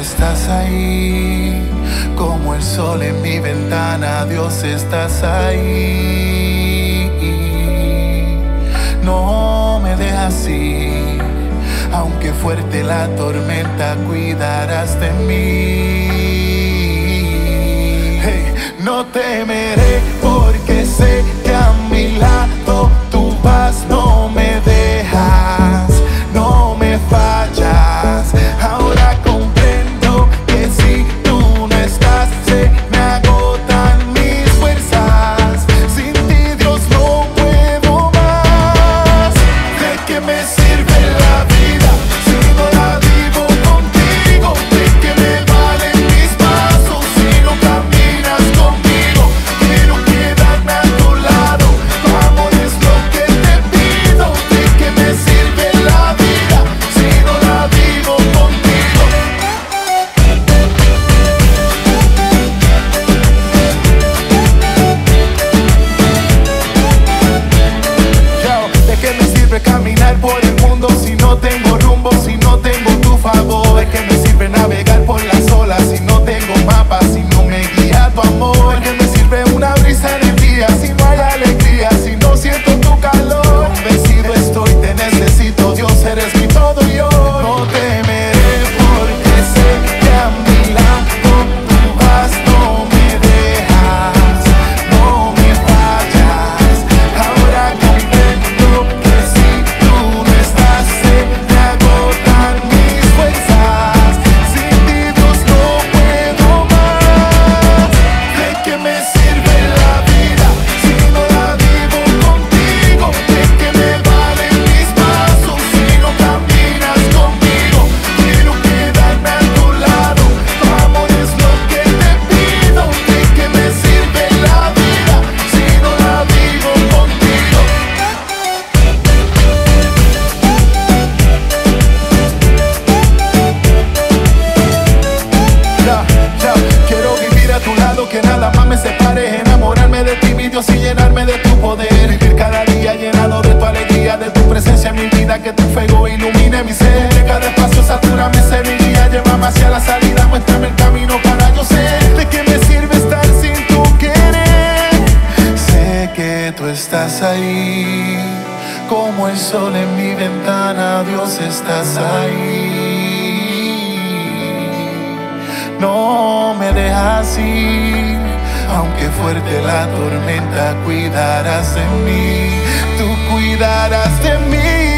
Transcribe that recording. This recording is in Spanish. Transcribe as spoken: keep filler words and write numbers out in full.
estás ahí, como el sol en mi ventana, Dios estás ahí. No me dejas ir, aunque fuerte la tormenta, cuidarás de mí. Hey, no temeré porque sé que a mi lado tú vas, no me dejas, no me fallas. Ahora comprendo que si tú no estás, se me agotan mis fuerzas. Sin ti, Dios, no puedo más. ¿De qué me sirve la vida si no la vivo contigo? ¿De qué me valen mis pasos si no caminas conmigo? Quiero quedarme a tu lado, tu amor es lo que te pido. ¿De qué me sirve la vida si no la vivo contigo? Yo, ¿de qué me sirve caminar por el mundo si no tengo rumbo, si no tengo tu favor? ¿De qué me sirve navegar por las olas si no tengo mapa, si no me guía tu amor? ¿De qué me sirve una brisa en el día si no hay alegría, si no siento tu calor? Convencido estoy, te necesito, Dios, eres mi todo y hoy no temeré porque sé que a mi lado tú vas, no me dejas, no me fallas. Ahora comprendo que si tú no estás, se me agotan mis fuerzas. Sin ti, Dios, no puedo más. ¿De qué me sirve la vida si no la vivo contigo? ¿De qué me valen mis pasos si no caminas conmigo? Quiero quedarme a tu lado, tu amor es lo que te pido. ¿De qué me sirve la vida si no la vivo contigo? Ya, ya, quiero vivir a tu lado, que nada más me separe, enamorarme de ti, mi Dios, y llenarme de tu poder. Vivir cada día llenado de tu alegría, de tu presencia en mi vida, que tu fuego ilumine mi ser. Que cada espacio satura mi ser, mi guía, llévame hacia la salida, muéstrame el camino para yo ser. ¿De qué me sirve estar sin tu querer? Sé que tú estás ahí, como el sol en mi ventana, Dios estás ahí. No me dejas ir, aunque fuerte la tormenta, cuidarás de mí, tú cuidarás de mí.